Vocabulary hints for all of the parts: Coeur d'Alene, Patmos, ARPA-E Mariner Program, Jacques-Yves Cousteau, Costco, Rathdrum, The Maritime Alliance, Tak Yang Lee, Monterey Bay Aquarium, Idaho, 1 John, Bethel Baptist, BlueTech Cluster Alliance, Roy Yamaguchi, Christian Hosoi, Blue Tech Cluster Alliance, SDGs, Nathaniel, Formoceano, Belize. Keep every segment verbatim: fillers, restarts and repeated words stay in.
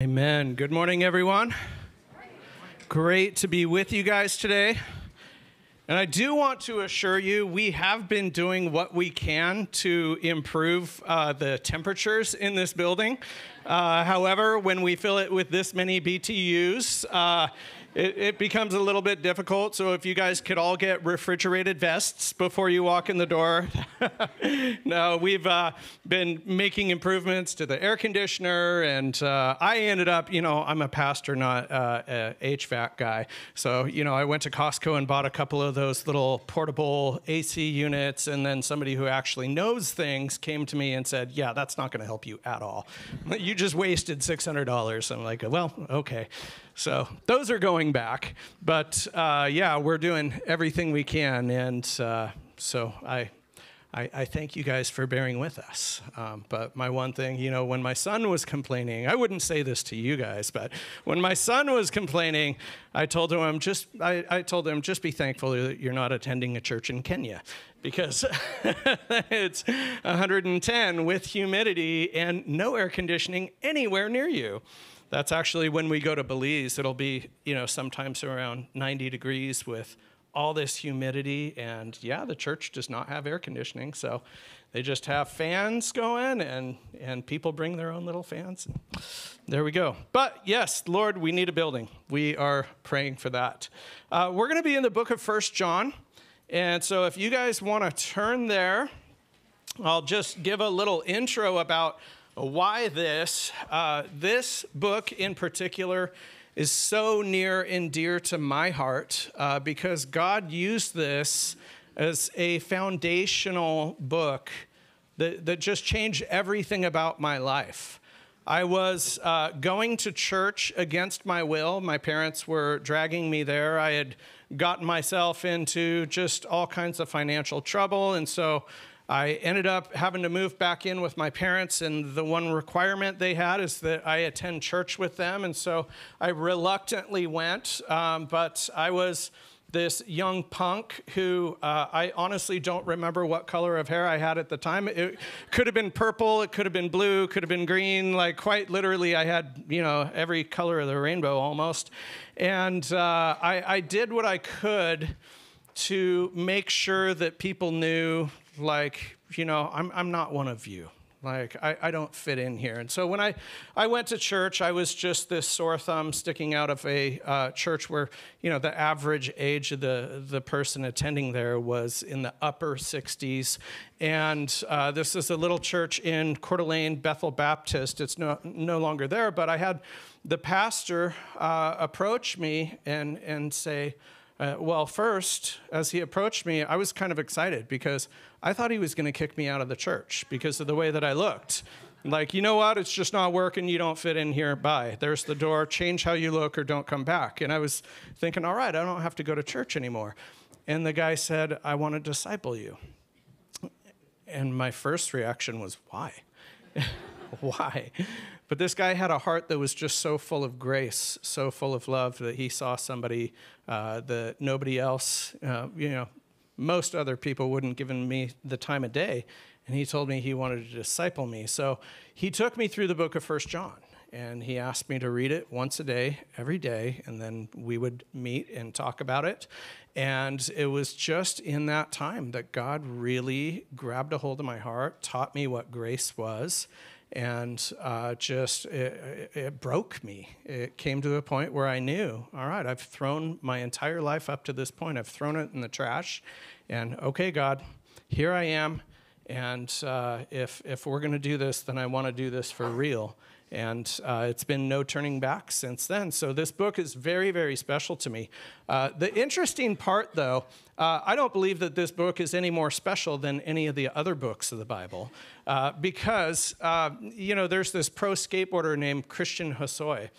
Amen. Good morning, everyone. Great to be with you guys today. And I do want to assure you, we have been doing what we can to improve uh, the temperatures in this building. Uh, however, when we fill it with this many B T Us, uh, it, it becomes a little bit difficult. So if you guys could all get refrigerated vests before you walk in the door. No, we've uh, been making improvements to the air conditioner. And uh, I ended up, you know, I'm a pastor, not uh, a H V A C guy. So, you know, I went to Costco and bought a couple of those little portable A C units. And then somebody who actually knows things came to me and said, yeah, that's not going to help you at all. You just wasted six hundred dollars. I'm like, well, okay. So those are going back, but uh, yeah, we're doing everything we can, and uh, so I, I, I thank you guys for bearing with us. Um, but my one thing, you know, when my son was complaining, I wouldn't say this to you guys, but when my son was complaining, I told him just, I, I told him just be thankful that you're not attending a church in Kenya, because it's one hundred ten with humidity and no air conditioning anywhere near you. That's actually when we go to Belize, it'll be, you know, sometimes around ninety degrees with all this humidity. And yeah, the church does not have air conditioning. So they just have fans going, and, and people bring their own little fans. And there we go. But yes, Lord, we need a building. We are praying for that. Uh, we're going to be in the book of First John. And so if you guys want to turn there, I'll just give a little intro about why this. Uh, this book in particular is so near and dear to my heart uh, because God used this as a foundational book that, that just changed everything about my life. I was uh, going to church against my will. My parents were dragging me there. I had gotten myself into just all kinds of financial trouble, and so I ended up having to move back in with my parents, and the one requirement they had is that I attend church with them, and so I reluctantly went, um, but I was this young punk who uh, I honestly don't remember what color of hair I had at the time. It could have been purple, it could have been blue, could have been green, like quite literally I had, you know, every color of the rainbow almost, and uh, I, I did what I could to make sure that people knew, like, you know, I'm, I'm not one of you. Like, I, I don't fit in here. And so when I, I went to church, I was just this sore thumb sticking out of a uh, church where, you know, the average age of the, the person attending there was in the upper sixties. And uh, this is a little church in Coeur d'Alene, Bethel Baptist. It's no, no longer there, but I had the pastor uh, approach me and, and say, Uh, well, first, as he approached me, I was kind of excited because I thought he was going to kick me out of the church because of the way that I looked. Like, you know what? It's just not working. You don't fit in here. Bye. There's the door. Change how you look or don't come back. And I was thinking, all right, I don't have to go to church anymore. And the guy said, I want to disciple you. And my first reaction was, why? Why? But this guy had a heart that was just so full of grace, so full of love, that he saw somebody uh, that nobody else, uh, you know, most other people wouldn't have given me the time of day. And he told me he wanted to disciple me. So he took me through the book of First John, and he asked me to read it once a day, every day, and then we would meet and talk about it. And it was just in that time that God really grabbed a hold of my heart, taught me what grace was, and uh, just, it, it broke me. It came to a point where I knew, all right, I've thrown my entire life up to this point. I've thrown it in the trash. And okay, God, here I am. And uh, if, if we're going to do this, then I want to do this for real. And uh, it's been no turning back since then. So this book is very, very special to me. Uh, the interesting part, though, uh, I don't believe that this book is any more special than any of the other books of the Bible, uh, because, uh, you know, there's this pro skateboarder named Christian Hosoi,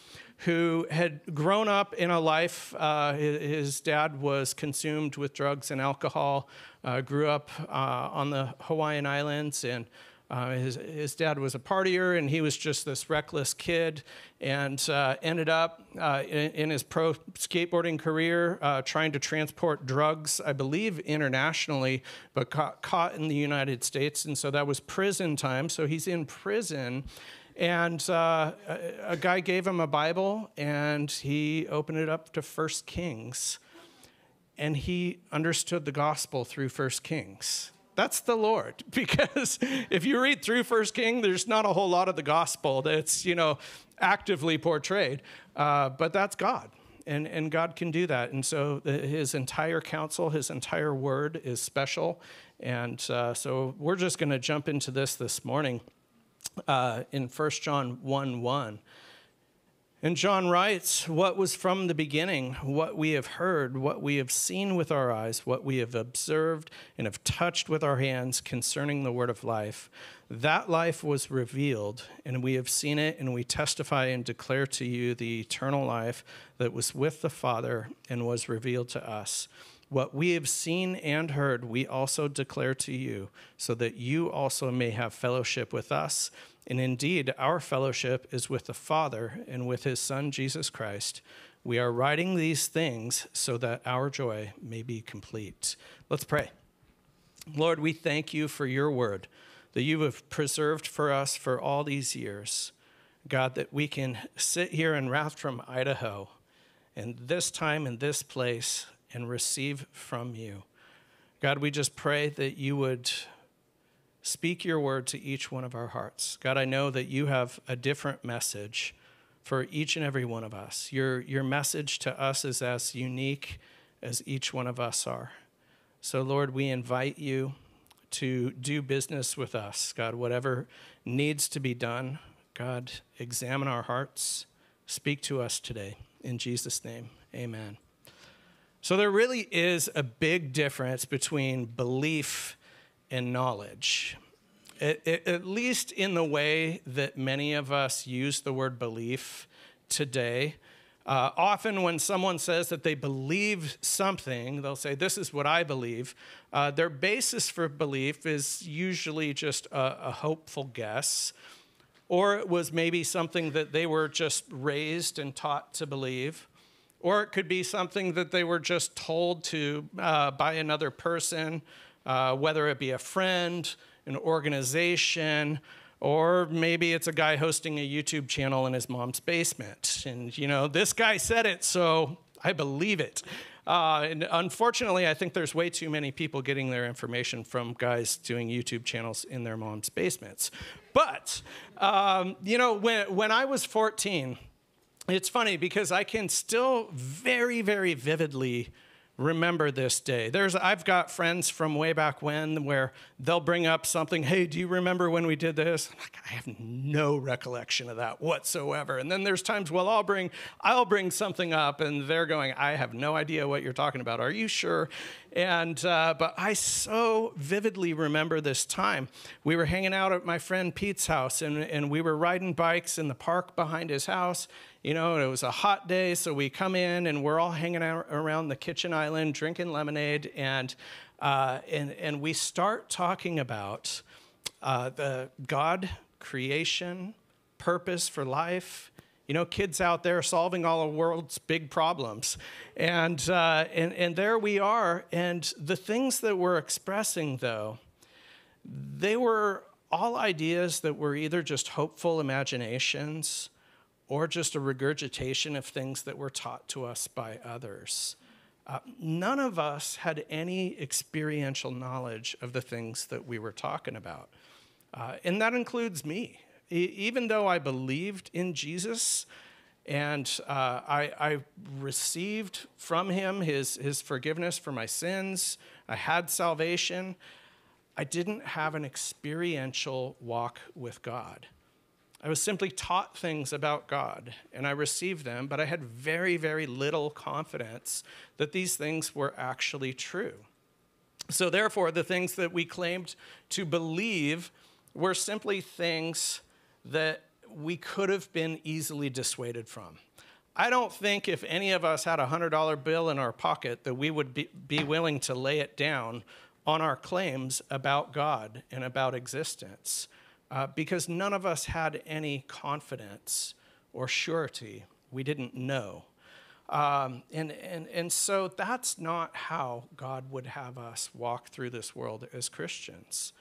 who had grown up in a life, uh, his dad was consumed with drugs and alcohol, uh, grew up uh, on the Hawaiian Islands, and Uh, his, his dad was a partier, and he was just this reckless kid, and uh, ended up uh, in, in his pro skateboarding career uh, trying to transport drugs, I believe, internationally, but caught, caught in the United States. And so that was prison time. So he's in prison. And uh, a, a guy gave him a Bible, and he opened it up to First Kings. And he understood the gospel through First Kings. That's the Lord, because if you read through First Kings, there's not a whole lot of the gospel that's, you know, actively portrayed, uh, but that's God, and, and God can do that. And so his entire counsel, his entire word is special, and uh, so we're just going to jump into this this morning uh, in First John one one. And John writes, what was from the beginning, what we have heard, what we have seen with our eyes, what we have observed and have touched with our hands concerning the word of life, that life was revealed, and we have seen it, and we testify and declare to you the eternal life that was with the Father and was revealed to us. What we have seen and heard, we also declare to you, so that you also may have fellowship with us. And indeed, our fellowship is with the Father and with his Son, Jesus Christ. We are writing these things so that our joy may be complete. Let's pray. Lord, we thank you for your word that you have preserved for us for all these years. God, that we can sit here in Rathdrum, Idaho, and this time in this place, and receive from you. God, we just pray that you would speak your word to each one of our hearts. God, I know that you have a different message for each and every one of us. Your, your message to us is as unique as each one of us are. So, Lord, we invite you to do business with us. God, whatever needs to be done, God, examine our hearts. Speak to us today. In Jesus' name, amen. So there really is a big difference between belief and knowledge, it, it, at least in the way that many of us use the word belief today. Uh, often when someone says that they believe something, they'll say, this is what I believe. Uh, their basis for belief is usually just a, a hopeful guess, or it was maybe something that they were just raised and taught to believe. Or it could be something that they were just told to uh, by another person, uh, whether it be a friend, an organization, or maybe it's a guy hosting a YouTube channel in his mom's basement. And, you know, this guy said it, so I believe it. Uh, and unfortunately, I think there's way too many people getting their information from guys doing YouTube channels in their mom's basements. But, um, you know, when, when I was fourteen... it's funny because I can still very, very vividly remember this day. There's, I've got friends from way back when where they'll bring up something, hey, do you remember when we did this? I'm like, I have no recollection of that whatsoever. And then there's times, well, I'll bring, I'll bring something up, and they're going, I have no idea what you're talking about. Are you sure? And, uh, but I so vividly remember this time. We were hanging out at my friend Pete's house, and, and we were riding bikes in the park behind his house. You know, it was a hot day, so we come in, and we're all hanging out around the kitchen island, drinking lemonade, and uh, and and we start talking about uh, the God, creation, purpose for life. You know, kids out there solving all the world's big problems, and uh, and and there we are. And the things that we're expressing, though, they were all ideas that were either just hopeful imaginations, or just a regurgitation of things that were taught to us by others. Uh, none of us had any experiential knowledge of the things that we were talking about. Uh, and that includes me. E- even though I believed in Jesus, and uh, I, I received from him his, his forgiveness for my sins, I had salvation, I didn't have an experiential walk with God. I was simply taught things about God, and I received them, but I had very, very little confidence that these things were actually true. So therefore, the things that we claimed to believe were simply things that we could have been easily dissuaded from. I don't think if any of us had a one hundred dollar bill in our pocket that we would be, be willing to lay it down on our claims about God and about existence. Uh, because none of us had any confidence or surety. We didn't know. Um, and, and, and so that's not how God would have us walk through this world as Christians.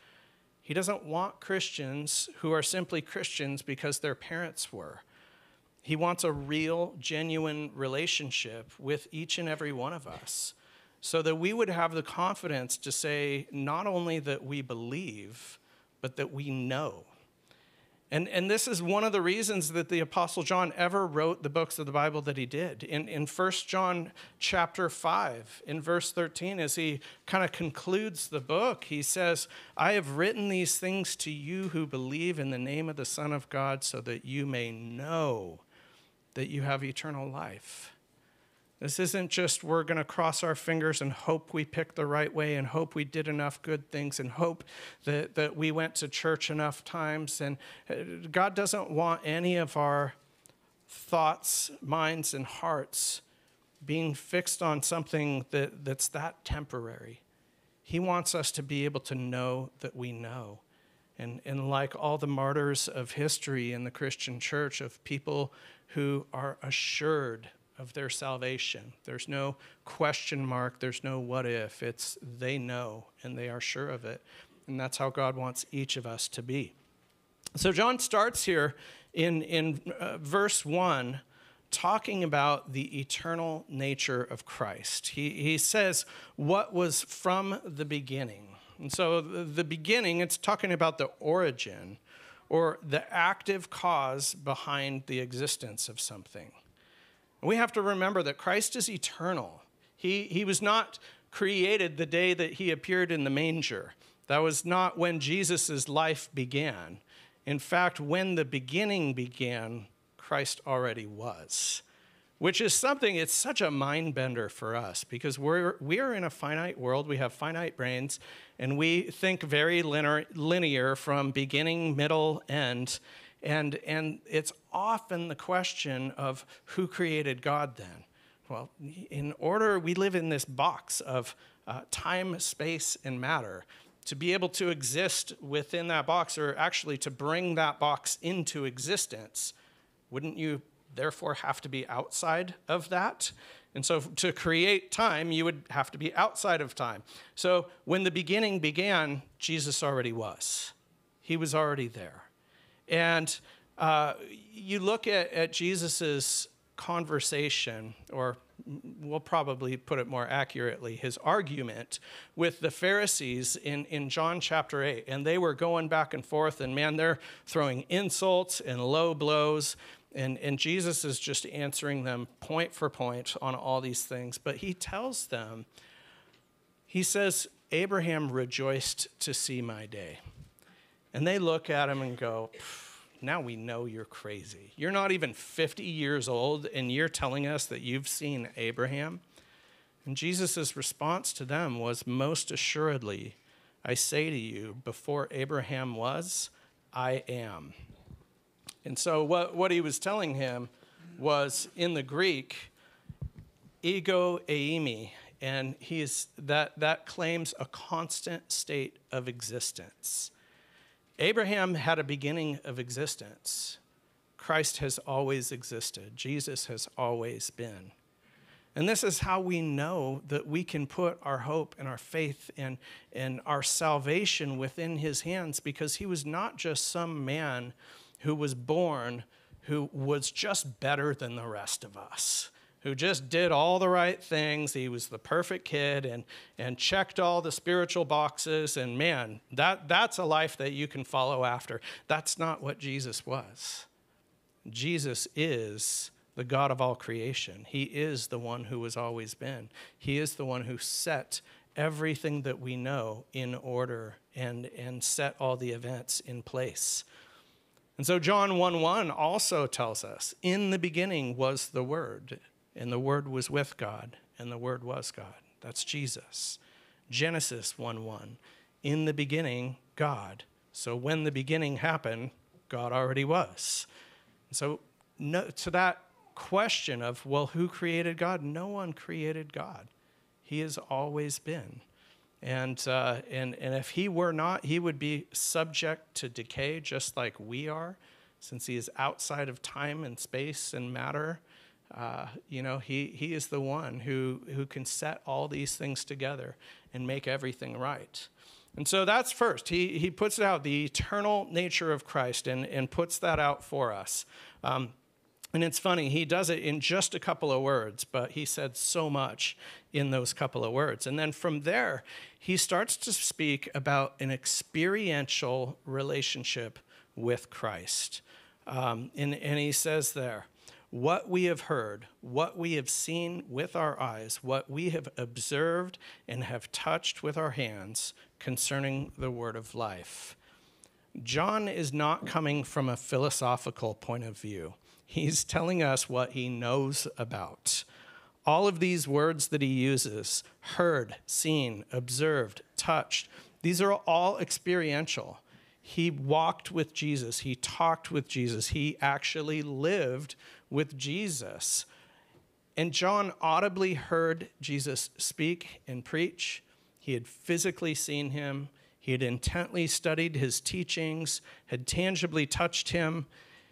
He doesn't want Christians who are simply Christians because their parents were. He wants a real, genuine relationship with each and every one of us so that we would have the confidence to say not only that we believe, but that we know. And, and this is one of the reasons that the Apostle John ever wrote the books of the Bible that he did. In, in First John chapter five, in verse thirteen, as he kind of concludes the book, he says, I have written these things to you who believe in the name of the Son of God so that you may know that you have eternal life. This isn't just we're going to cross our fingers and hope we picked the right way and hope we did enough good things and hope that, that we went to church enough times. And God doesn't want any of our thoughts, minds, and hearts being fixed on something that, that's that temporary. He wants us to be able to know that we know. And, and like all the martyrs of history in the Christian church, of people who are assured of their salvation. There's no question mark. There's no what if. It's they know and they are sure of it. And that's how God wants each of us to be. So John starts here in, in uh, verse one talking about the eternal nature of Christ. He, he says what was from the beginning. And so the, the beginning, it's talking about the origin or the active cause behind the existence of something. We have to remember that Christ is eternal. He, he was not created the day that he appeared in the manger. That was not when Jesus' life began. In fact, when the beginning began, Christ already was, which is something, it's such a mind bender for us because we're, we're in a finite world. We have finite brains, and we think very linear, linear from beginning, middle, end. And, and it's often the question of who created God then? Well, in order, we live in this box of uh, time, space, and matter. To be able to exist within that box, or actually to bring that box into existence, wouldn't you therefore have to be outside of that? And so to create time, you would have to be outside of time. So when the beginning began, Jesus already was. He was already there. And uh, you look at, at Jesus's conversation, or we'll probably put it more accurately, his argument with the Pharisees in, in John chapter eight. And they were going back and forth, and man, they're throwing insults and low blows. And, and Jesus is just answering them point for point on all these things. But he tells them, he says, Abraham rejoiced to see my day. And they look at him and go, now we know you're crazy. You're not even fifty years old, and you're telling us that you've seen Abraham. And Jesus' response to them was, most assuredly, I say to you, before Abraham was, I am. And so what, what he was telling him was, in the Greek, ego eimi, and he is, that, that claims a constant state of existence. Abraham had a beginning of existence. Christ has always existed. Jesus has always been. And this is how we know that we can put our hope and our faith and, and our salvation within his hands, because he was not just some man who was born who was just better than the rest of us, who just did all the right things. He was the perfect kid and, and checked all the spiritual boxes. And man, that, that's a life that you can follow after. That's not what Jesus was. Jesus is the God of all creation. He is the one who has always been. He is the one who set everything that we know in order and, and set all the events in place. And so John one one also tells us, in the beginning was the Word, and the Word was with God, and the Word was God. That's Jesus. Genesis one one, in the beginning, God. So when the beginning happened, God already was. So no, to that question of, well, who created God? No one created God. He has always been. And, uh, and, and if he were not, he would be subject to decay just like we are, since he is outside of time and space and matter. Uh, you know, he, he is the one who, who can set all these things together and make everything right. And so that's first. He, he puts it out, the eternal nature of Christ, and, and puts that out for us. Um, and it's funny, he does it in just a couple of words, but he said so much in those couple of words. And then from there, he starts to speak about an experiential relationship with Christ. Um, and, and he says there, what we have heard, what we have seen with our eyes, what we have observed and have touched with our hands concerning the word of life. John is not coming from a philosophical point of view. He's telling us what he knows about. All of these words that he uses, heard, seen, observed, touched, these are all experiential. He walked with Jesus. He talked with Jesus. He actually lived with Jesus. And John audibly heard Jesus speak and preach. He had physically seen him. He had intently studied his teachings, had tangibly touched him.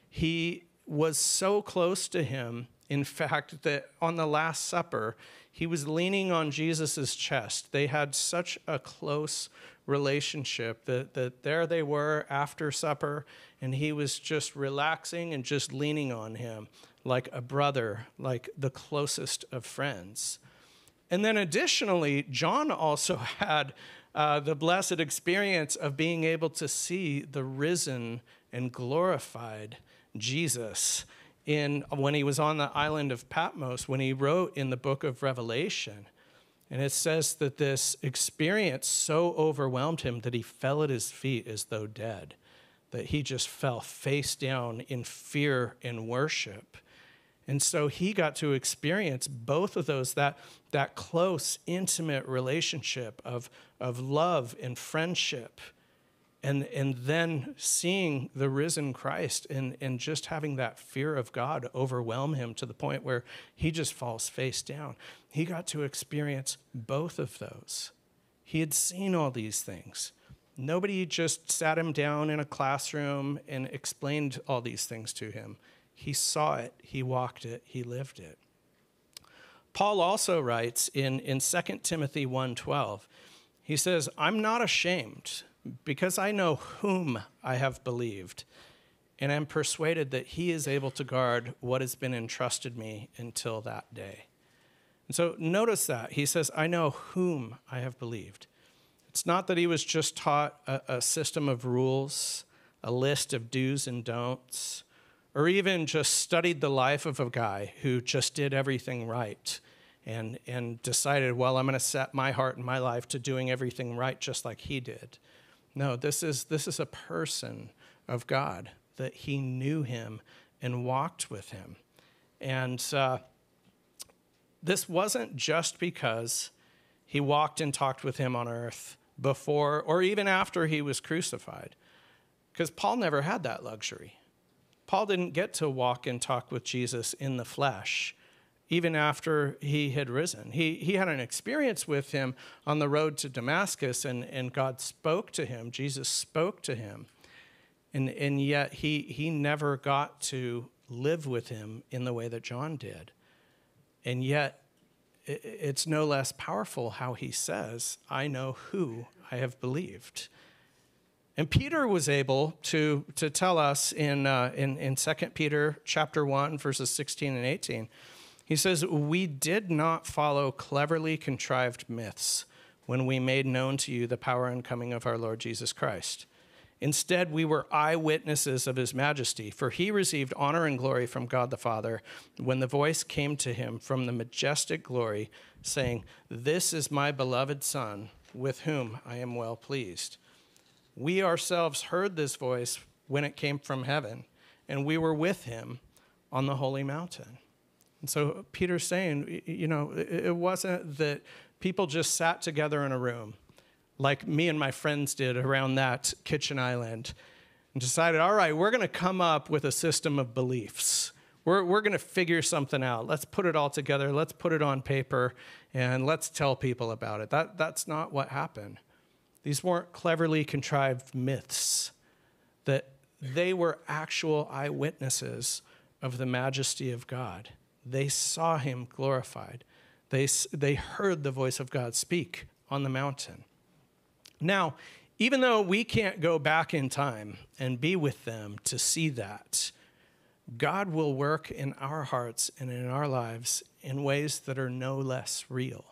He was so close to him, in fact, that on the Last Supper, he was leaning on Jesus's chest. They had such a close relationship that, that there they were after supper, and he was just relaxing and just leaning on him like a brother, like the closest of friends. And then additionally, John also had uh, the blessed experience of being able to see the risen and glorified Jesus in when he was on the island of Patmos, when he wrote in the book of Revelation. And it says that this experience so overwhelmed him that he fell at his feet as though dead, that he just fell face down in fear and worship. And so he got to experience both of those, that, that close, intimate relationship of, of love and friendship, and, and then seeing the risen Christ and, and just having that fear of God overwhelm him to the point where he just falls face down. He got to experience both of those. He had seen all these things. Nobody just sat him down in a classroom and explained all these things to him. He saw it, he walked it, he lived it. Paul also writes in, in Second Timothy one twelve, he says, I'm not ashamed because I know whom I have believed, and I'm persuaded that he is able to guard what has been entrusted me until that day. And so notice that. He says, I know whom I have believed. It's not that he was just taught a, a system of rules, a list of do's and don'ts, or even just studied the life of a guy who just did everything right and, and decided, well, I'm going to set my heart and my life to doing everything right just like he did. No, this is, this is a person of God, that he knew him and walked with him. And uh, this wasn't just because he walked and talked with him on earth before or even after he was crucified, because Paul never had that luxury. Paul didn't get to walk and talk with Jesus in the flesh, even after he had risen. He, he had an experience with him on the road to Damascus, and, and God spoke to him. Jesus spoke to him. And, and yet he, he never got to live with him in the way that John did. And yet it, it's no less powerful how he says, I know who I have believed. And Peter was able to, to tell us in, uh, in, in Second Peter chapter one, verses sixteen and eighteen, he says, we did not follow cleverly contrived myths when we made known to you the power and coming of our Lord Jesus Christ. Instead, we were eyewitnesses of his majesty, for he received honor and glory from God the Father when the voice came to him from the majestic glory, saying, this is my beloved Son, with whom I am well pleased. We ourselves heard this voice when it came from heaven, and we were with him on the holy mountain. And so Peter's saying, you know, it wasn't that people just sat together in a room like me and my friends did around that kitchen island and decided, all right, we're going to come up with a system of beliefs. We're, we're going to figure something out. Let's put it all together. Let's put it on paper, and let's tell people about it. That, that's not what happened. These weren't cleverly contrived myths, that they were actual eyewitnesses of the majesty of God. They saw him glorified. They, they heard the voice of God speak on the mountain. Now, even though we can't go back in time and be with them to see that, God will work in our hearts and in our lives in ways that are no less real.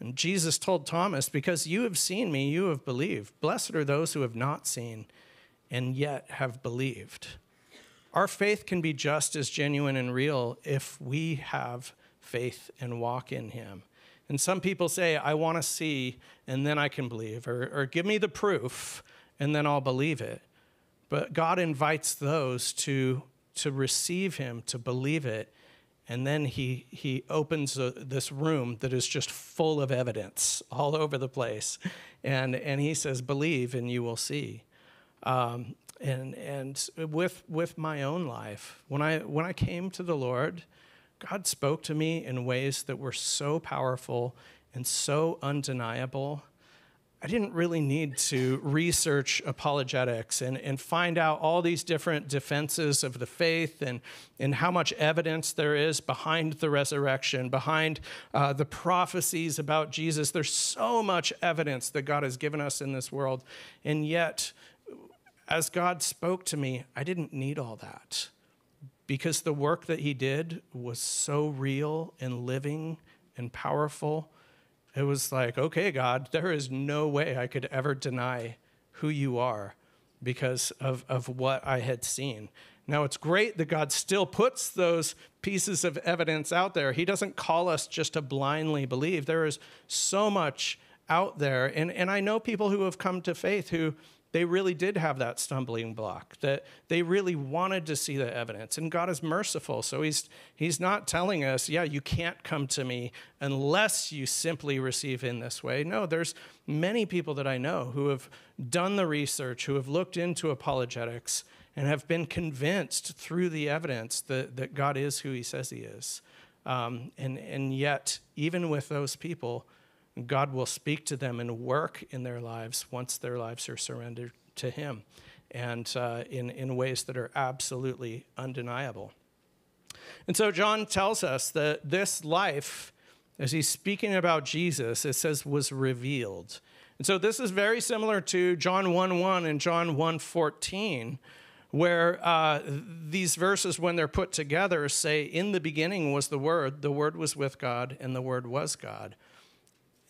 And Jesus told Thomas, because you have seen me, you have believed. Blessed are those who have not seen and yet have believed. Our faith can be just as genuine and real if we have faith and walk in him. And some people say, I want to see and then I can believe, or, or give me the proof and then I'll believe it. But God invites those to, to receive him, to believe it. And then he, he opens a, this room that is just full of evidence all over the place. And, and he says, believe and you will see. Um, and and with, with my own life, when I, when I came to the Lord, God spoke to me in ways that were so powerful and so undeniable. I didn't really need to research apologetics and, and find out all these different defenses of the faith and, and how much evidence there is behind the resurrection, behind uh, the prophecies about Jesus. There's so much evidence that God has given us in this world. And yet, as God spoke to me, I didn't need all that because the work that he did was so real and living and powerful. It was like, okay, God, there is no way I could ever deny who you are because of, of what I had seen. Now, it's great that God still puts those pieces of evidence out there. He doesn't call us just to blindly believe. There is so much out there. And, and I know people who have come to faith who they really did have that stumbling block, that they really wanted to see the evidence. And God is merciful. So he's, he's not telling us, yeah, you can't come to me unless you simply receive in this way. No, there's many people that I know who have done the research, who have looked into apologetics and have been convinced through the evidence that, that God is who he says he is. Um, and, and yet, even with those people, God will speak to them and work in their lives once their lives are surrendered to him and uh, in, in ways that are absolutely undeniable. And so John tells us that this life, as he's speaking about Jesus, it says was revealed. And so this is very similar to John one one and John one fourteen, where uh, these verses, when they're put together, say, in the beginning was the Word, the Word was with God, and the Word was God.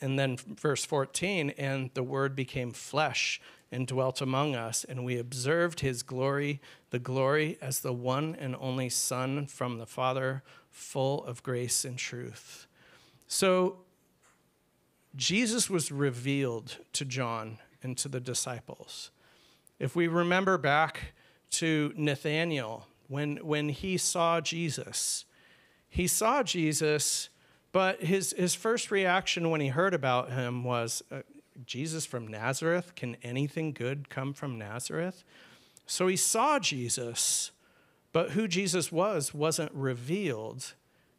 And then verse fourteen, and the Word became flesh and dwelt among us, and we observed his glory, the glory as the one and only Son from the Father, full of grace and truth. So Jesus was revealed to John and to the disciples. If we remember back to Nathaniel, when, when he saw Jesus, he saw Jesus. But his, his first reaction when he heard about him was, uh, Jesus from Nazareth? Can anything good come from Nazareth? So he saw Jesus, but who Jesus was wasn't revealed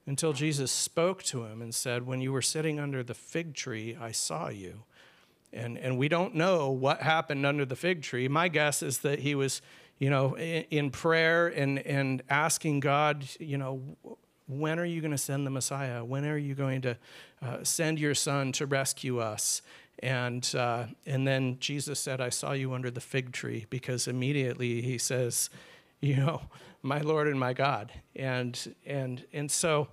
until Jesus spoke to him and said, when you were sitting under the fig tree, I saw you. And, and we don't know what happened under the fig tree. My guess is that he was, you know, in, in prayer and, and asking God, you know, when are you going to send the Messiah? When are you going to uh, send your son to rescue us? And, uh, and then Jesus said, I saw you under the fig tree, because immediately he says, you know, my Lord and my God. And, and, and so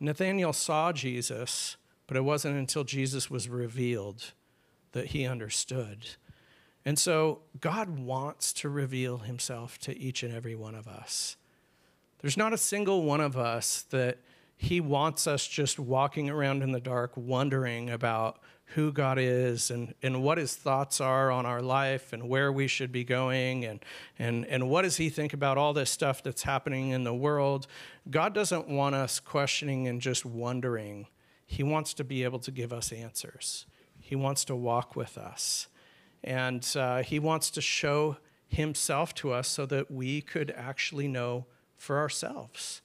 Nathanael saw Jesus, but it wasn't until Jesus was revealed that he understood. And so God wants to reveal himself to each and every one of us. There's not a single one of us that he wants us just walking around in the dark wondering about who God is and, and what his thoughts are on our life and where we should be going and, and, and what does he think about all this stuff that's happening in the world. God doesn't want us questioning and just wondering. He wants to be able to give us answers. He wants to walk with us. And uh, he wants to show himself to us so that we could actually know for ourselves,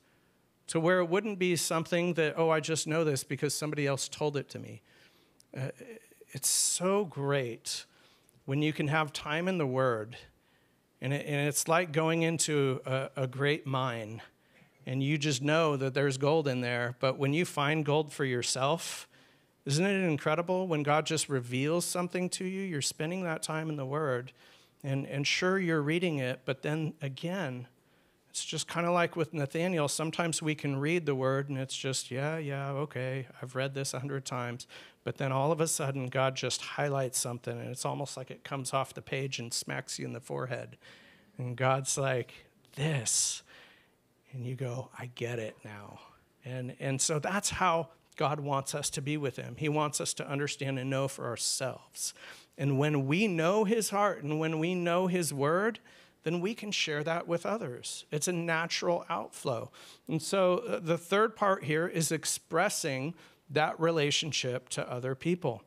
to where it wouldn't be something that, oh, I just know this because somebody else told it to me. Uh, it's so great when you can have time in the Word, and, it, and it's like going into a, a great mine, and you just know that there's gold in there, but when you find gold for yourself, Isn't it incredible when God just reveals something to you? You're spending that time in the Word, and, and sure, you're reading it, but then again, it's just kind of like with Nathaniel. Sometimes we can read the Word, and it's just, yeah, yeah, okay, I've read this a hundred times, but then all of a sudden, God just highlights something, and it's almost like it comes off the page and smacks you in the forehead, and God's like, this, and you go, I get it now, and, and so that's how God wants us to be with him. He wants us to understand and know for ourselves. And when we know his heart and when we know his word, then we can share that with others. It's a natural outflow. And so uh, the third part here is expressing that relationship to other people,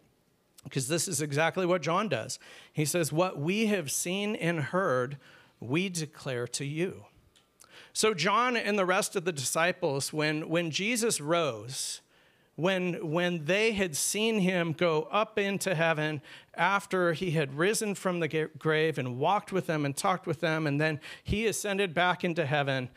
because this is exactly what John does. He says, what we have seen and heard, we declare to you. So John and the rest of the disciples, when, when Jesus rose, When, when they had seen him go up into heaven after he had risen from the grave and walked with them and talked with them, and then he ascended back into heaven,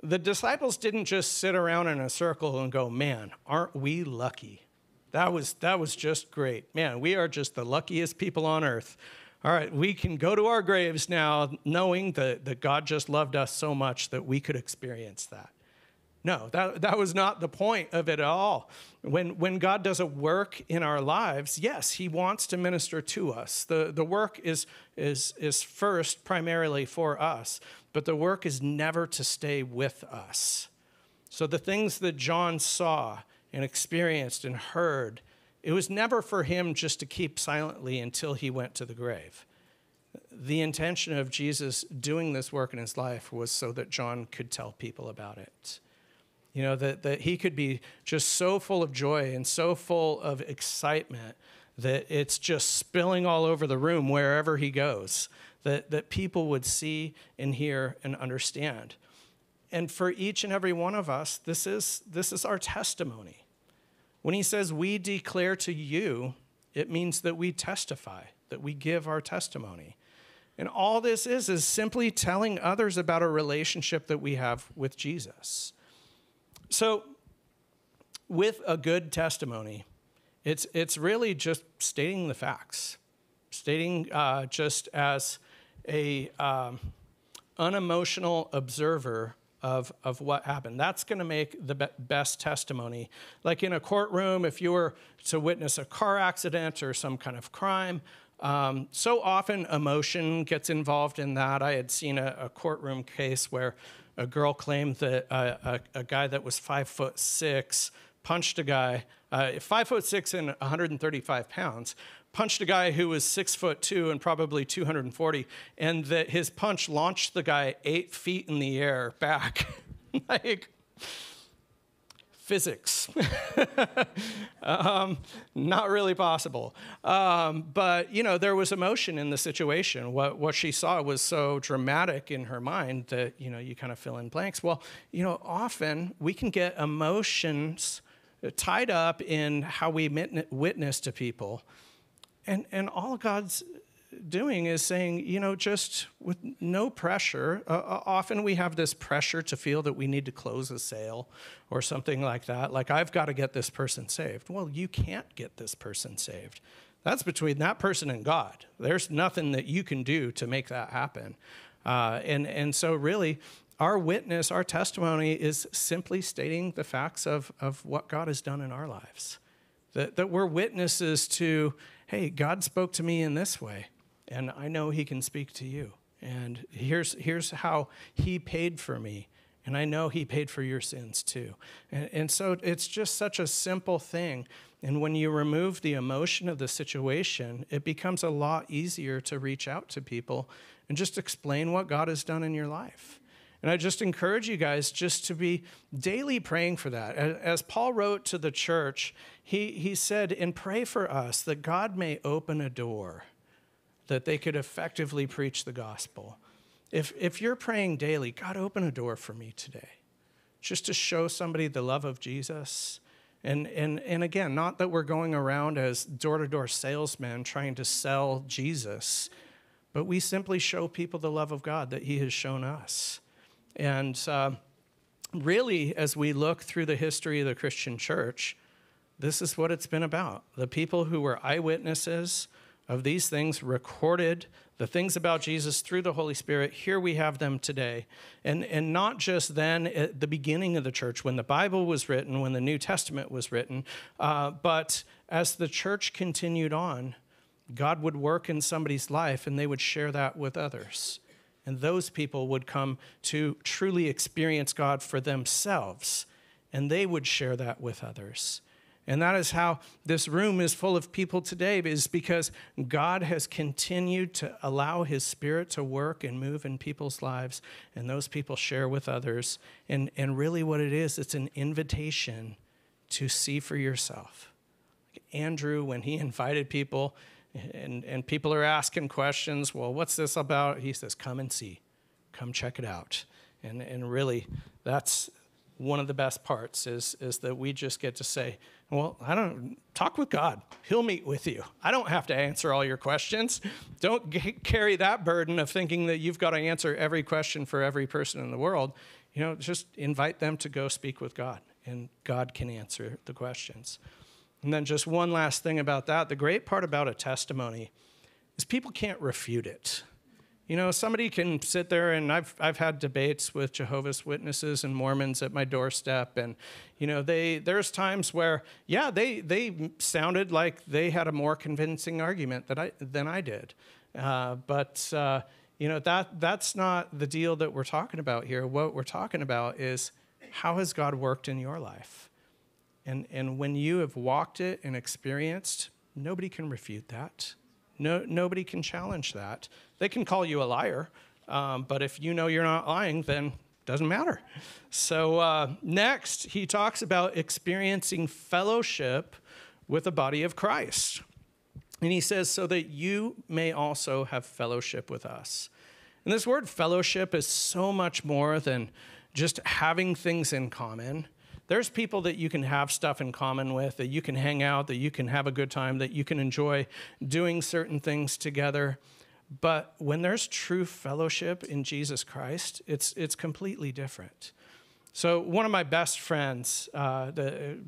the disciples didn't just sit around in a circle and go, man, aren't we lucky? That was, that was just great. Man, we are just the luckiest people on earth. All right, we can go to our graves now knowing that, that God just loved us so much that we could experience that. No, that, that was not the point of it at all. When, when God does a work in our lives, yes, he wants to minister to us. The, the work is, is, is first primarily for us, but the work is never to stay with us. So the things that John saw and experienced and heard, it was never for him just to keep silently until he went to the grave. The intention of Jesus doing this work in his life was so that John could tell people about it. You know, that, that he could be just so full of joy and so full of excitement that it's just spilling all over the room wherever he goes, that, that people would see and hear and understand. And for each and every one of us, this is, this is our testimony. When he says, we declare to you, it means that we testify, that we give our testimony. And all this is is simply telling others about a relationship that we have with Jesus. So with a good testimony, it's, it's really just stating the facts, stating uh, just as a um, unemotional observer of, of what happened. That's going to make the be best testimony. Like in a courtroom, if you were to witness a car accident or some kind of crime, Um, so often emotion gets involved in that. I had seen a, a courtroom case where a girl claimed that uh, a, a guy that was five foot six punched a guy, uh, five foot six and one hundred thirty-five pounds, punched a guy who was six foot two and probably two hundred forty, and that his punch launched the guy eight feet in the air back. Like, physics, um, not really possible. Um, but, you know, there was emotion in the situation. What, what she saw was so dramatic in her mind that, you know, you kind of fill in blanks. Well, you know, often we can get emotions tied up in how we witness to people. And, and all God's doing is saying, you know, just with no pressure. Uh, often we have this pressure to feel that we need to close a sale or something like that. Like, I've got to get this person saved. Well, you can't get this person saved. That's between that person and God. There's nothing that you can do to make that happen. Uh, and, and so really our witness, our testimony is simply stating the facts of, of what God has done in our lives. That, that we're witnesses to, hey, God spoke to me in this way. And I know he can speak to you. And here's, here's how he paid for me. And I know he paid for your sins too. And, and so it's just such a simple thing. And when you remove the emotion of the situation, it becomes a lot easier to reach out to people and just explain what God has done in your life. And I just encourage you guys just to be daily praying for that. As Paul wrote to the church, he, he said, and pray for us that God may open a door, that they could effectively preach the gospel. If, if you're praying daily, God, open a door for me today, just to show somebody the love of Jesus. And, and, and again, not that we're going around as door-to-door salesmen trying to sell Jesus, but we simply show people the love of God that he has shown us. And uh, really, as we look through the history of the Christian church, This is what it's been about. The people who were eyewitnesses of these things recorded the things about Jesus through the Holy Spirit. Here we have them today. And, and not just then at the beginning of the church, when the Bible was written, when the New Testament was written, uh, but as the church continued on, God would work in somebody's life and they would share that with others. And those people would come to truly experience God for themselves, and they would share that with others. And that is how this room is full of people today, is because God has continued to allow his Spirit to work and move in people's lives, and those people share with others. And, and really what it is, it's an invitation to see for yourself. Andrew, when he invited people, and, and people are asking questions, well, what's this about? He says, come and see. Come check it out. And, and really, that's one of the best parts is, is that we just get to say, well, I don't talk with God. He'll meet with you. I don't have to answer all your questions. Don't g- carry that burden of thinking that you've got to answer every question for every person in the world. You know, just invite them to go speak with God, and God can answer the questions. And then just one last thing about that. The great part about a testimony is people can't refute it. You know, somebody can sit there, and I've I've had debates with Jehovah's Witnesses and Mormons at my doorstep, and you know, they there's times where yeah, they they sounded like they had a more convincing argument that I than I did, uh, but uh, you know that that's not the deal that we're talking about here. What we're talking about is how has God worked in your life, and and when you have walked it and experienced, nobody can refute that. No, nobody can challenge that. They can call you a liar, um, but if you know you're not lying, then it doesn't matter. So uh, next, he talks about experiencing fellowship with the body of Christ. And he says, so that you may also have fellowship with us. And this word fellowship is so much more than just having things in common. There's people that you can have stuff in common with, that you can hang out, that you can have a good time, that you can enjoy doing certain things together. But when there's true fellowship in Jesus Christ, it's it's completely different. So one of my best friends, uh, the,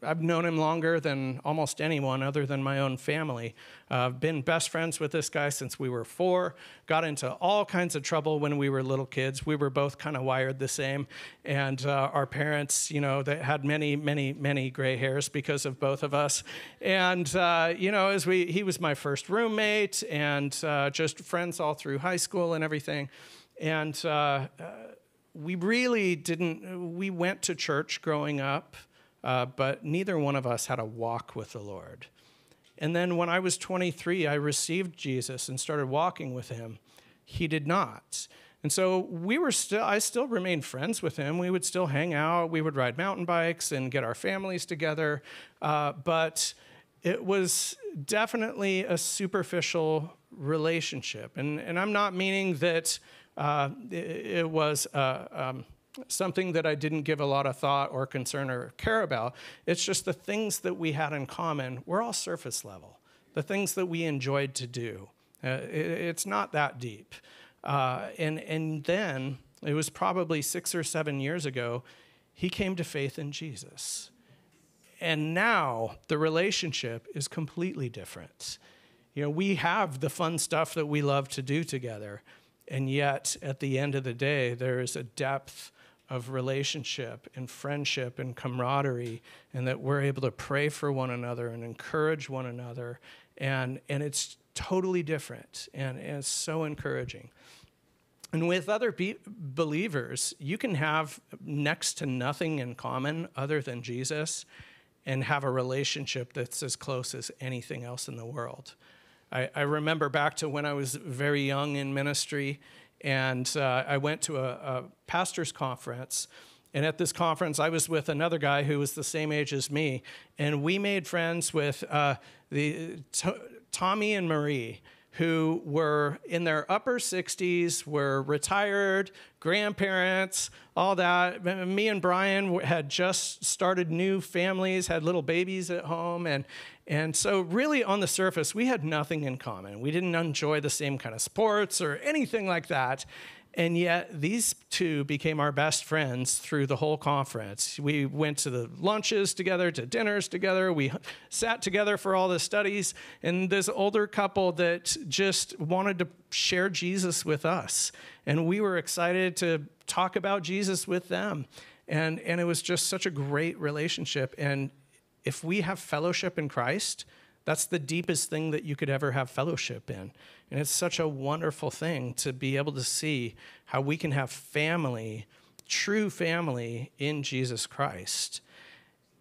I've known him longer than almost anyone other than my own family. Uh, I've been best friends with this guy since we were four, got into all kinds of trouble when we were little kids. We were both kind of wired the same. And uh, our parents, you know, they had many, many, many gray hairs because of both of us. And, uh, you know, as we, he was my first roommate and uh, just friends all through high school and everything. And uh, we really didn't, we went to church growing up. Uh, but neither one of us had a walk with the Lord. And then when I was twenty-three, I received Jesus and started walking with him. He did not. And so we were still, I still remained friends with him. We would still hang out. We would ride mountain bikes and get our families together. Uh, but it was definitely a superficial relationship. And, and I'm not meaning that uh, it, it was... Uh, um, something that I didn't give a lot of thought or concern or care about. It's just the things that we had in common were all surface level, the things that we enjoyed to do. Uh, it, it's not that deep. Uh, and, and then it was probably six or seven years ago, he came to faith in Jesus. And now the relationship is completely different. You know, we have the fun stuff that we love to do together. And yet at the end of the day, there is a depth of relationship and friendship and camaraderie, and that we're able to pray for one another and encourage one another. And, and it's totally different, and, and it's so encouraging. And with other be- believers, you can have next to nothing in common other than Jesus and have a relationship that's as close as anything else in the world. I, I remember back to when I was very young in ministry, and uh, I went to a, a pastor's conference, and at this conference, I was with another guy who was the same age as me, and we made friends with uh, the t- Tommy and Marie, who were in their upper sixties, were retired, grandparents, all that. Me and Brian had just started new families, had little babies at home, and and so really on the surface, we had nothing in common. We didn't enjoy the same kind of sports or anything like that. And yet these two became our best friends through the whole conference. We went to the lunches together, to dinners together. We sat together for all the studies. And this older couple that just wanted to share Jesus with us. And we were excited to talk about Jesus with them. And, and it was just such a great relationship. And if we have fellowship in Christ, that's the deepest thing that you could ever have fellowship in. And it's such a wonderful thing to be able to see how we can have family, true family in Jesus Christ.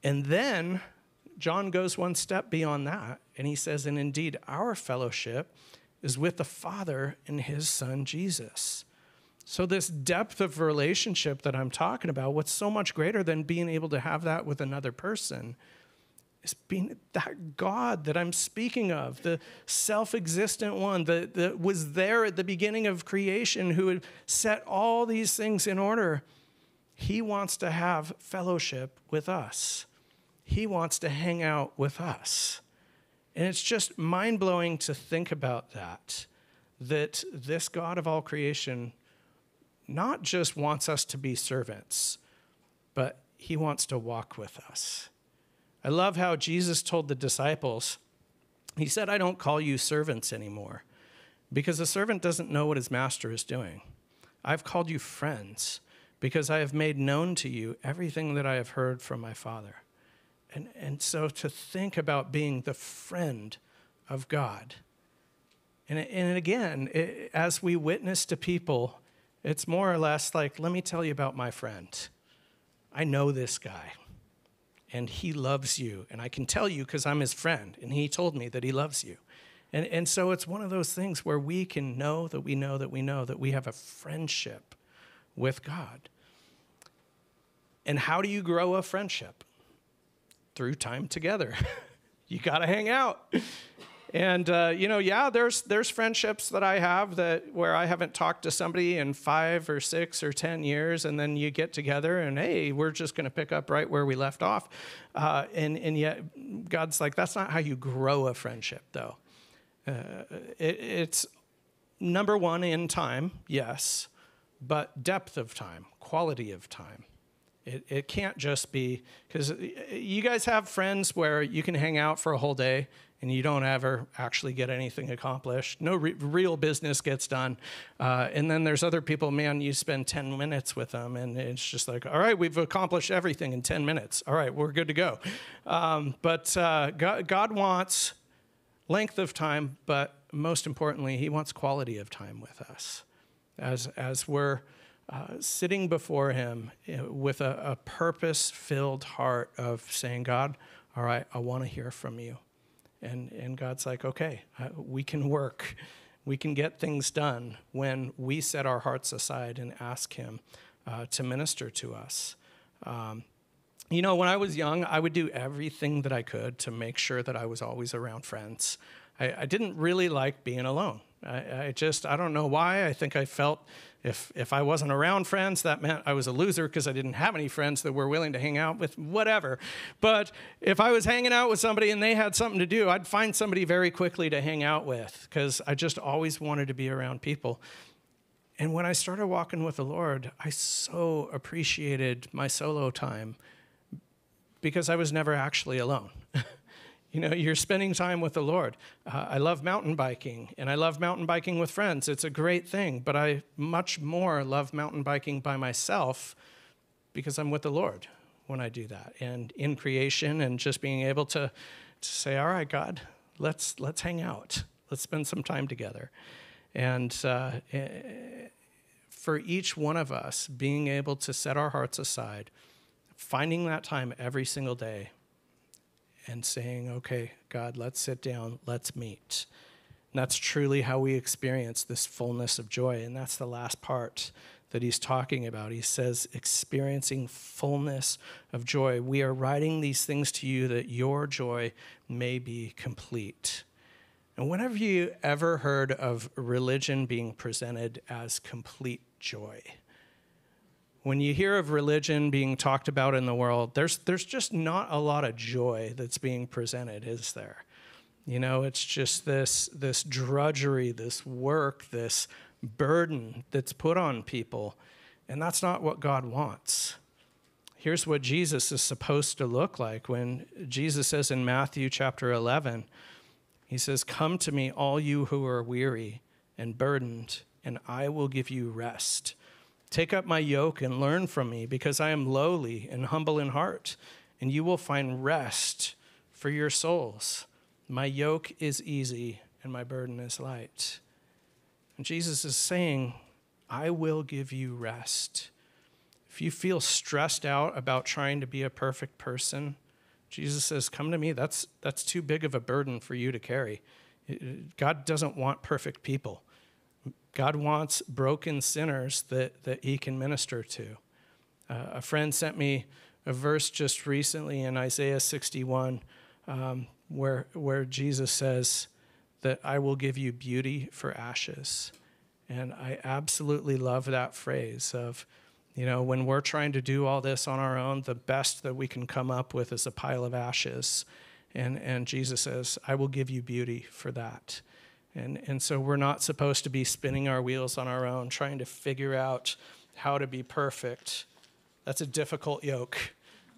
And then John goes one step beyond that. And he says, and indeed, our fellowship is with the Father and his Son, Jesus. So this depth of relationship that I'm talking about, what's so much greater than being able to have that with another person, is being that God that I'm speaking of, the self-existent one that, that was there at the beginning of creation, who had set all these things in order. He wants to have fellowship with us. He wants to hang out with us. And it's just mind-blowing to think about that, that this God of all creation not just wants us to be servants, but he wants to walk with us. I love how Jesus told the disciples, he said, I don't call you servants anymore, because a servant doesn't know what his master is doing. I've called you friends, because I have made known to you everything that I have heard from my Father. And, and so to think about being the friend of God. And, and again, it, as we witness to people, it's more or less like, let me tell you about my friend. I know this guy, and he loves you. And I can tell you because I'm his friend, and he told me that he loves you. And, and so it's one of those things where we can know that we know that we know that we have a friendship with God. And how do you grow a friendship? Through time together. You got to hang out. And, uh, you know, yeah, there's there's friendships that I have that where I haven't talked to somebody in five or six or ten years, and then you get together and, hey, we're just going to pick up right where we left off. Uh, and, and yet God's like, that's not how you grow a friendship, though. Uh, it, it's number one in time, yes, but depth of time, quality of time. It, it can't just be, because you guys have friends where you can hang out for a whole day and you don't ever actually get anything accomplished. No re real business gets done. Uh, and then there's other people, man, you spend ten minutes with them, and it's just like, all right, we've accomplished everything in ten minutes. All right, we're good to go. Um, but uh, God, God wants length of time, but most importantly, he wants quality of time with us. As, as we're uh, sitting before him with a, a purpose-filled heart of saying, God, all right, I want to hear from you. And, and God's like, okay, uh, we can work. We can get things done when we set our hearts aside and ask him uh, to minister to us. Um, you know, when I was young, I would do everything that I could to make sure that I was always around friends. I, I didn't really like being alone. I, I just, I don't know why. I think I felt if, if I wasn't around friends, that meant I was a loser because I didn't have any friends that were willing to hang out with whatever. But if I was hanging out with somebody and they had something to do, I'd find somebody very quickly to hang out with because I just always wanted to be around people. And when I started walking with the Lord, I so appreciated my solo time because I was never actually alone. You know, you're spending time with the Lord. Uh, I love mountain biking, and I love mountain biking with friends. It's a great thing, but I much more love mountain biking by myself because I'm with the Lord when I do that. And in creation and just being able to, to say, all right, God, let's, let's hang out. Let's spend some time together. And uh, for each one of us, being able to set our hearts aside, finding that time every single day, and saying, okay, God, let's sit down, let's meet. And that's truly how we experience this fullness of joy. And that's the last part that he's talking about. He says, experiencing fullness of joy. We are writing these things to you that your joy may be complete. And whenever you ever heard of religion being presented as complete joy, when you hear of religion being talked about in the world, there's, there's just not a lot of joy that's being presented, is there? You know, it's just this, this drudgery, this work, this burden that's put on people, and that's not what God wants. Here's what Jesus is supposed to look like when Jesus says in Matthew chapter eleven, he says, "Come to me, all you who are weary and burdened, and I will give you rest. Take up my yoke and learn from me, because I am lowly and humble in heart, and you will find rest for your souls. My yoke is easy and my burden is light." And Jesus is saying, I will give you rest. If you feel stressed out about trying to be a perfect person, Jesus says, come to me. That's, that's too big of a burden for you to carry. God doesn't want perfect people. God wants broken sinners that, that he can minister to. Uh, a friend sent me a verse just recently in Isaiah sixty-one um, where, where Jesus says that I will give you beauty for ashes. And I absolutely love that phrase of, you know, when we're trying to do all this on our own, the best that we can come up with is a pile of ashes. And, and Jesus says, I will give you beauty for that. And, and so we're not supposed to be spinning our wheels on our own, trying to figure out how to be perfect. That's a difficult yoke.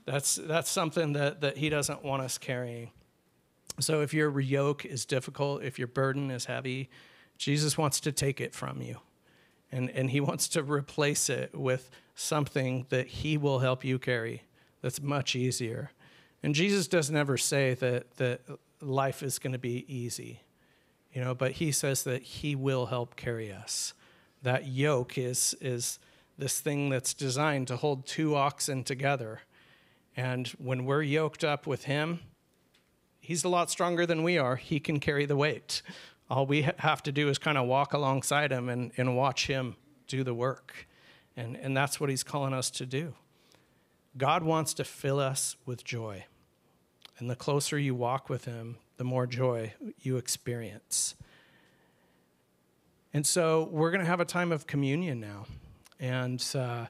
That's, that's something that, that he doesn't want us carrying. So if your yoke is difficult, if your burden is heavy, Jesus wants to take it from you, and, and he wants to replace it with something that he will help you carry that's much easier. And Jesus doesn't ever say that, that life is going to be easy, you know, but he says that he will help carry us. That yoke is, is this thing that's designed to hold two oxen together. And when we're yoked up with him, he's a lot stronger than we are. He can carry the weight. All we have to do is kind of walk alongside him and, and watch him do the work. And, and that's what he's calling us to do. God wants to fill us with joy. And the closer you walk with him, the more joy you experience. And so we're going to have a time of communion now. And uh,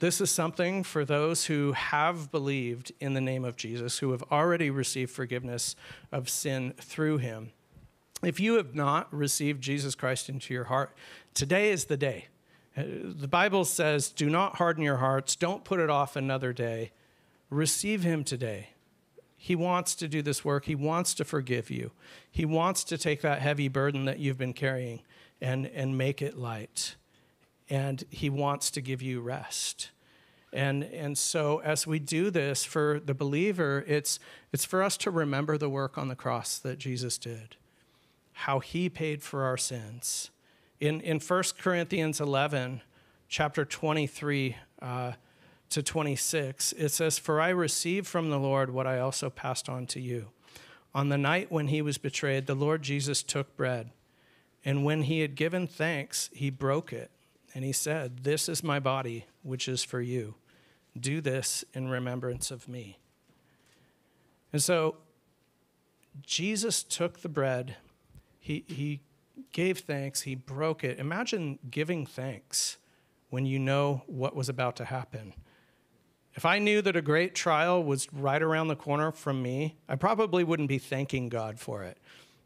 this is something for those who have believed in the name of Jesus, who have already received forgiveness of sin through him. If you have not received Jesus Christ into your heart, today is the day. The Bible says, do not harden your hearts. Don't put it off another day. Receive him today. He wants to do this work. He wants to forgive you. He wants to take that heavy burden that you've been carrying and, and make it light. And he wants to give you rest. And, and so as we do this for the believer, it's, it's for us to remember the work on the cross that Jesus did, how he paid for our sins. In, in First Corinthians eleven, chapter twenty-three uh, to twenty-six, it says, "For I received from the Lord what I also passed on to you. On the night when he was betrayed, the Lord Jesus took bread, and when he had given thanks, he broke it, and he said, 'This is my body, which is for you. Do this in remembrance of me.'" And so Jesus took the bread. He, he gave thanks. He broke it. Imagine giving thanks when you know what was about to happen. If I knew that a great trial was right around the corner from me, I probably wouldn't be thanking God for it.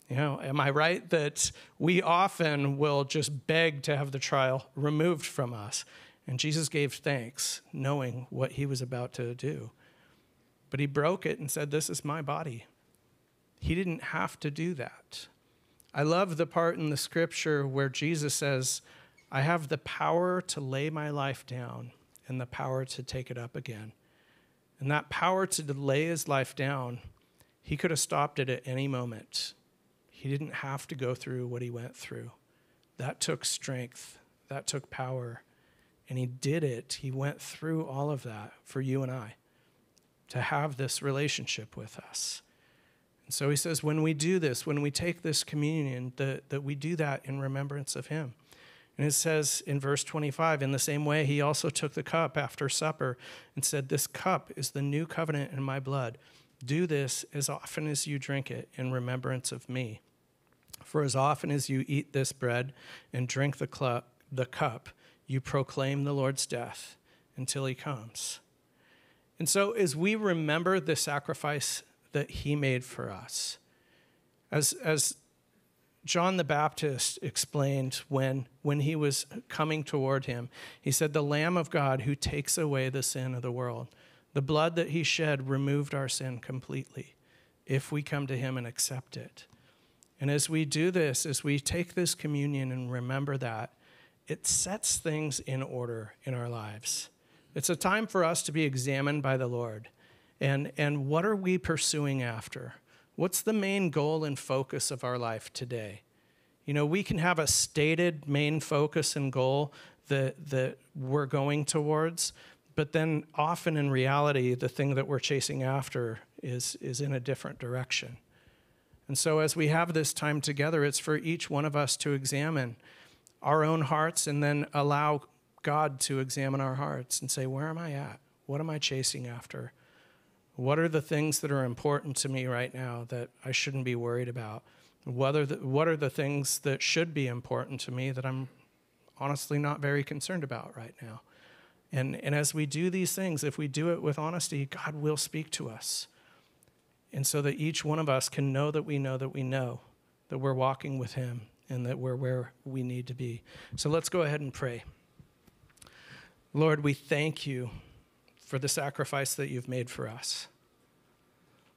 You know, am I right that we often will just beg to have the trial removed from us? And Jesus gave thanks, knowing what he was about to do. But he broke it and said, "This is my body." He didn't have to do that. I love the part in the scripture where Jesus says, "I have the power to lay my life down and the power to take it up again." And that power to lay his life down, he could have stopped it at any moment. He didn't have to go through what he went through. That took strength. That took power. And he did it. He went through all of that for you and I to have this relationship with us. So he says, when we do this, when we take this communion, that, that we do that in remembrance of him. And it says in verse twenty-five, "In the same way, he also took the cup after supper and said, 'This cup is the new covenant in my blood. Do this as often as you drink it in remembrance of me. For as often as you eat this bread and drink the, cl- the cup, you proclaim the Lord's death until he comes.'" And so as we remember the sacrifice that he made for us, As, as John the Baptist explained when, when he was coming toward him. He said, the Lamb of God who takes away the sin of the world. The blood that he shed removed our sin completely if we come to him and accept it. And as we do this, as we take this communion and remember that, it sets things in order in our lives. It's a time for us to be examined by the Lord. And, and what are we pursuing after? What's the main goal and focus of our life today? You know, we can have a stated main focus and goal that, that we're going towards, but then often in reality, the thing that we're chasing after is, is in a different direction. And so as we have this time together, it's for each one of us to examine our own hearts and then allow God to examine our hearts and say, where am I at? What am I chasing after? What are the things that are important to me right now that I shouldn't be worried about? What are the, what are the things that should be important to me that I'm honestly not very concerned about right now? And, and as we do these things, if we do it with honesty, God will speak to us. And so that each one of us can know that we know that we know that we're walking with him and that we're where we need to be. So let's go ahead and pray. Lord, we thank you for the sacrifice that you've made for us.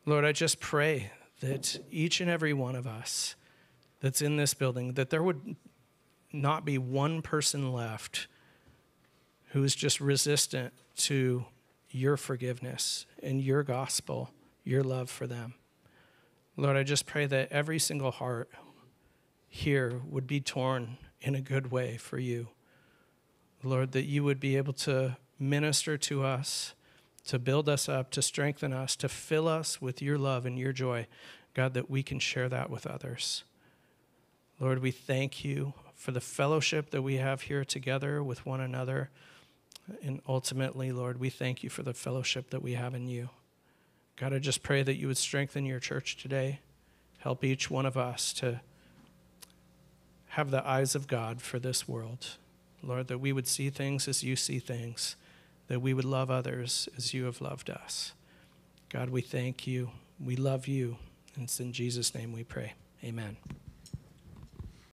Lord, I just pray that each and every one of us that's in this building, that there would not be one person left who is just resistant to your forgiveness and your gospel, your love for them. Lord, I just pray that every single heart here would be torn in a good way for you. Lord, that you would be able to minister to us, to build us up, to strengthen us, to fill us with your love and your joy, God, that we can share that with others. Lord, we thank you for the fellowship that we have here together with one another. And ultimately, Lord, we thank you for the fellowship that we have in you. God, I just pray that you would strengthen your church today. Help each one of us to have the eyes of God for this world. Lord, that we would see things as you see things, that we would love others as you have loved us. God, we thank you. We love you. And it's in Jesus' name we pray. Amen.